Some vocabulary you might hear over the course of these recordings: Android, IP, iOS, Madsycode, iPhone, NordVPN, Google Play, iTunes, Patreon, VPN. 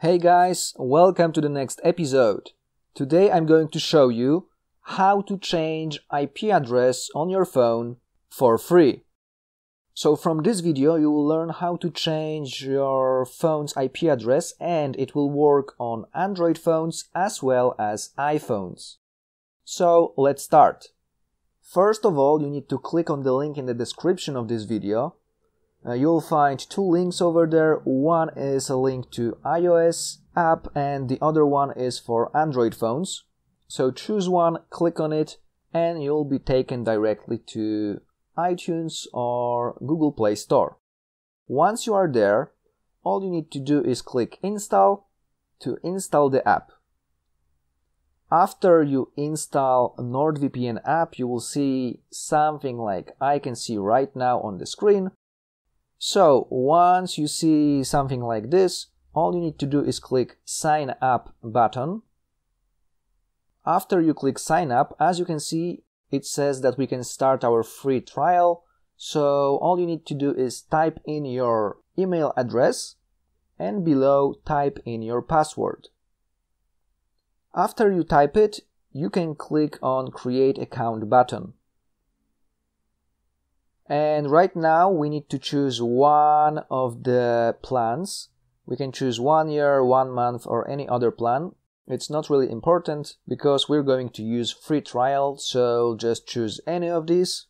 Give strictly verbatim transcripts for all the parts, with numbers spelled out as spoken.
Hey guys, welcome to the next episode. Today I'm going to show you how to change I P address on your phone for free. So from this video you will learn how to change your phone's I P address, and it will work on Android phones as well as iPhones. So let's start. First of all, you need to click on the link in the description of this video. Uh, you'll find two links over there. One is a link to iOS app and the other one is for Android phones. So choose one, click on it, and you'll be taken directly to iTunes or Google Play Store. Once you are there, all you need to do is click install to install the app. After you install NordVPN app, you will see something like I can see right now on the screen. So once you see something like this, all you need to do is click sign up button. After you click sign up, as you can see, it says that we can start our free trial. So all you need to do is type in your email address and below type in your password. After you type it, you can click on Create Account button. And right now we need to choose one of the plans. We can choose one year, one month or any other plan. It's not really important because we're going to use free trial, so just choose any of these.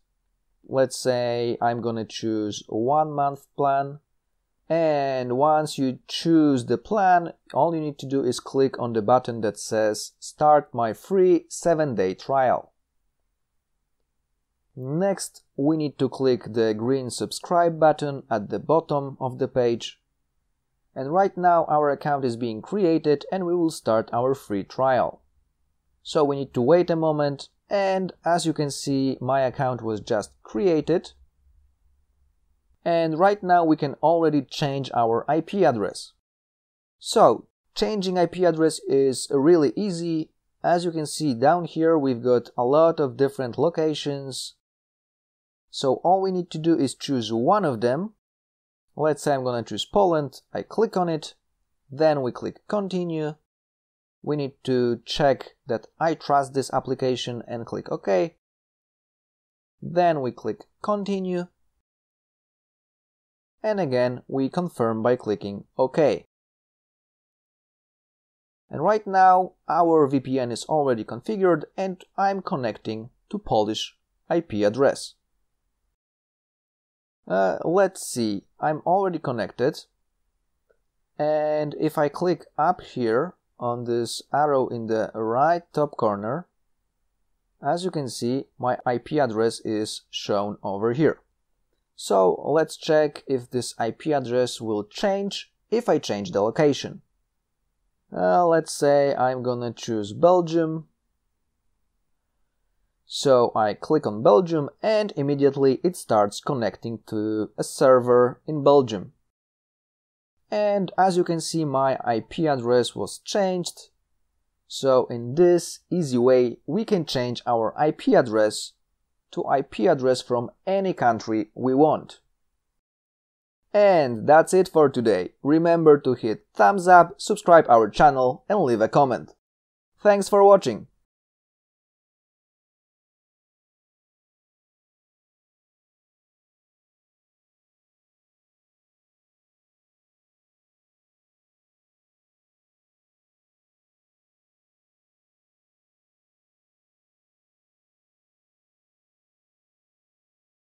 Let's say I'm gonna choose one month plan. And once you choose the plan, all you need to do is click on the button that says Start my free seven day trial. Next, we need to click the green subscribe button at the bottom of the page. And right now our account is being created and we will start our free trial. So we need to wait a moment, and as you can see, my account was just created. And right now we can already change our I P address. So changing I P address is really easy. As you can see down here, we've got a lot of different locations. So all we need to do is choose one of them. Let's say I'm gonna choose Poland. I click on it. Then we click continue. We need to check that I trust this application and click OK. Then we click continue. And again, we confirm by clicking OK. And right now, our V P N is already configured and I'm connecting to Polish I P address. Uh, let's see, I'm already connected. And if I click up here on this arrow in the right top corner, as you can see, my I P address is shown over here. So let's check if this I P address will change if I change the location. Uh, let's say I'm gonna choose Belgium. So I click on Belgium and immediately it starts connecting to a server in Belgium. And as you can see, my I P address was changed. So in this easy way, we can change our I P address to I P address from any country we want. And that's it for today. Remember to hit thumbs up, subscribe our channel and leave a comment. Thanks for watching.